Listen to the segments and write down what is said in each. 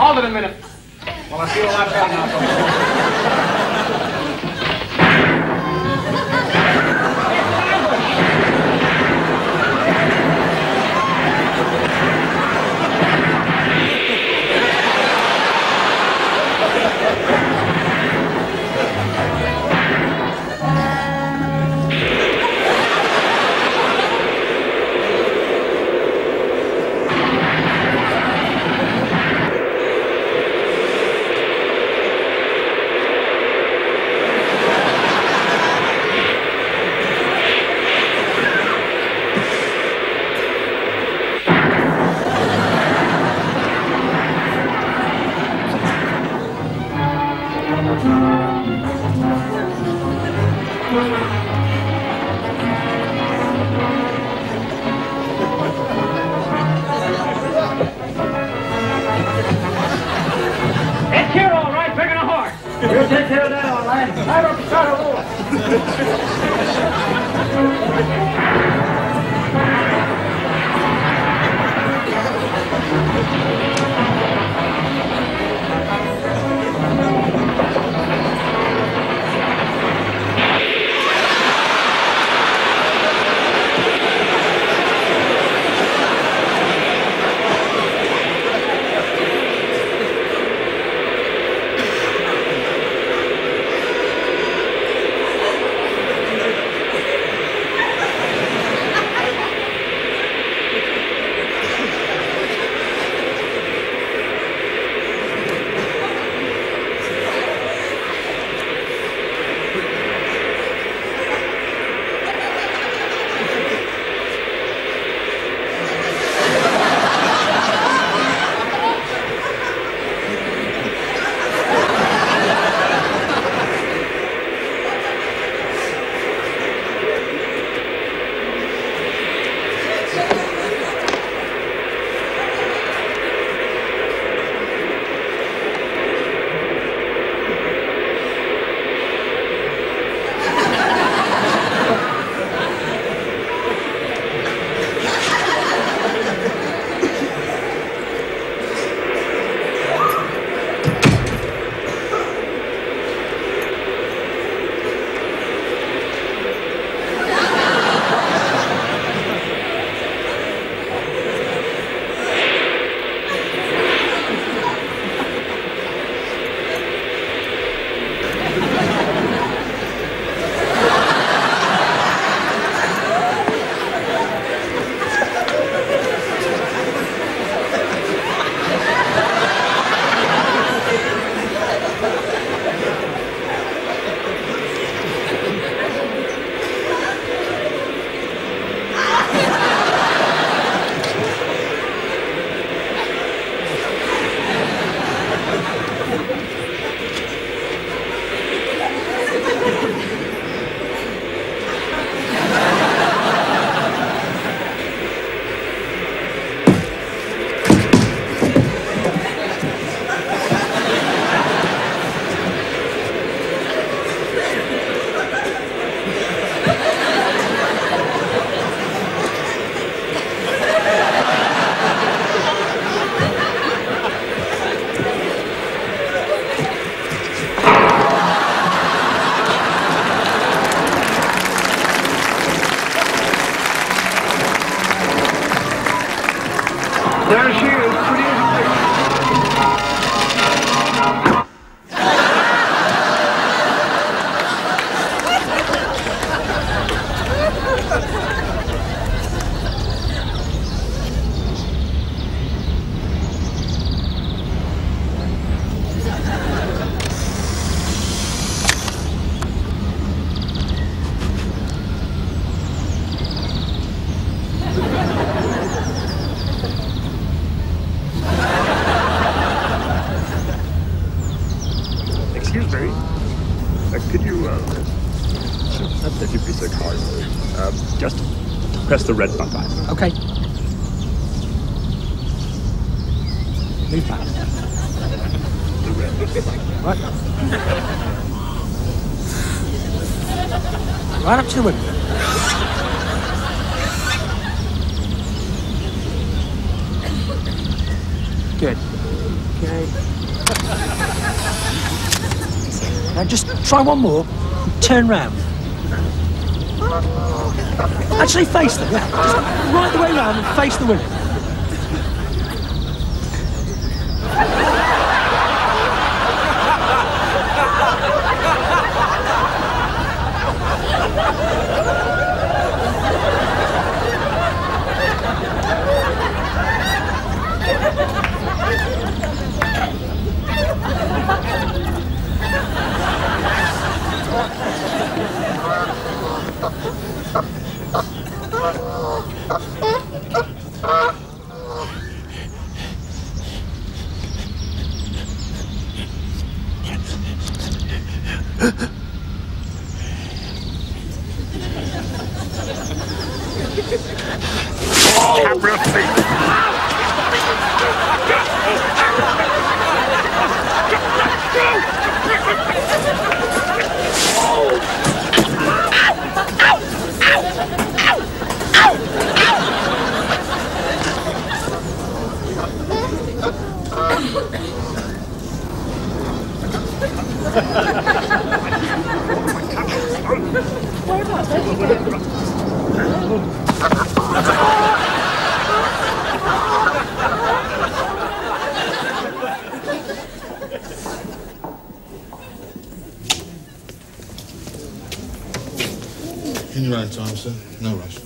Hold it a minute. Well, I feel a lot better now. There she is, pretty as a Excuse me, could you, not that you'd be so kind, just press the red button. Okay. Move fast. The red button. Right. Right up to the window. Good. Okay. Now just try one more. Turn round. Actually face them, yeah. Just right the way round and face the window. Camera feet. In your own time, sir. No rush.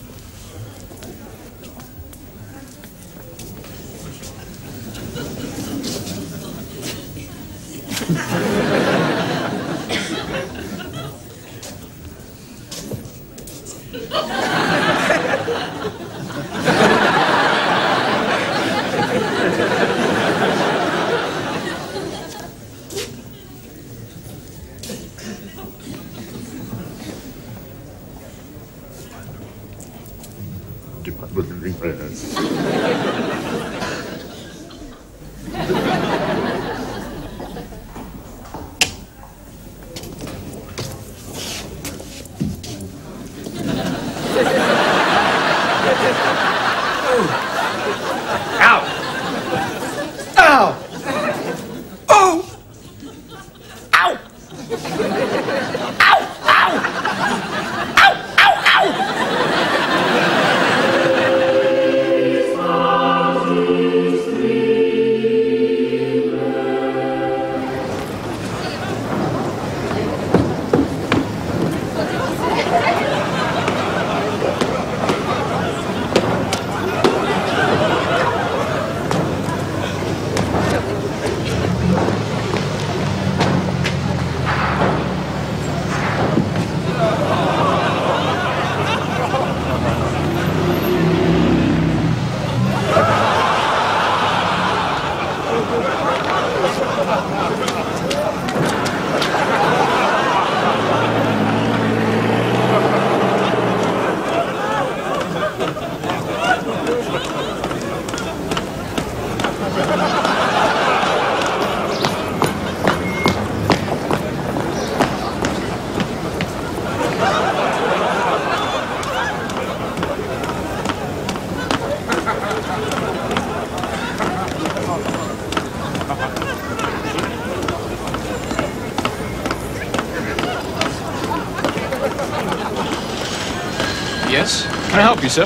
Yes? Can I help you, sir?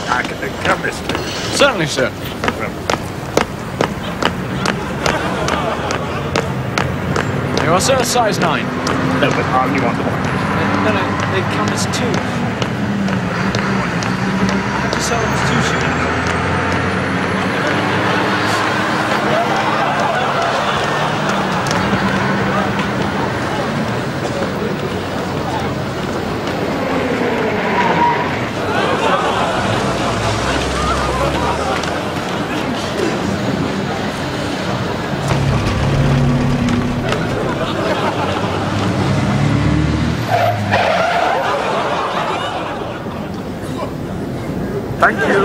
Certainly, sir. They are, sir, size 9. No, but you want the one. No, they come as two. I have to sell them as two shoes. Thank you.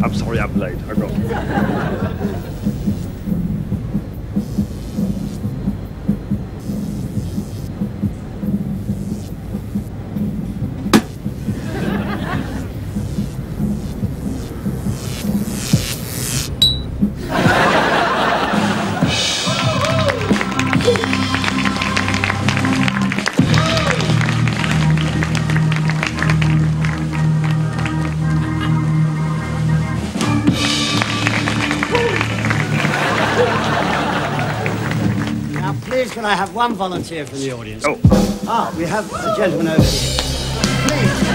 I'm sorry, I'm late. I got Can I have one volunteer from the audience? Oh. Ah, we have a gentleman over here. Please.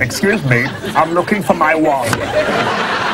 Excuse me, I'm looking for my wallet.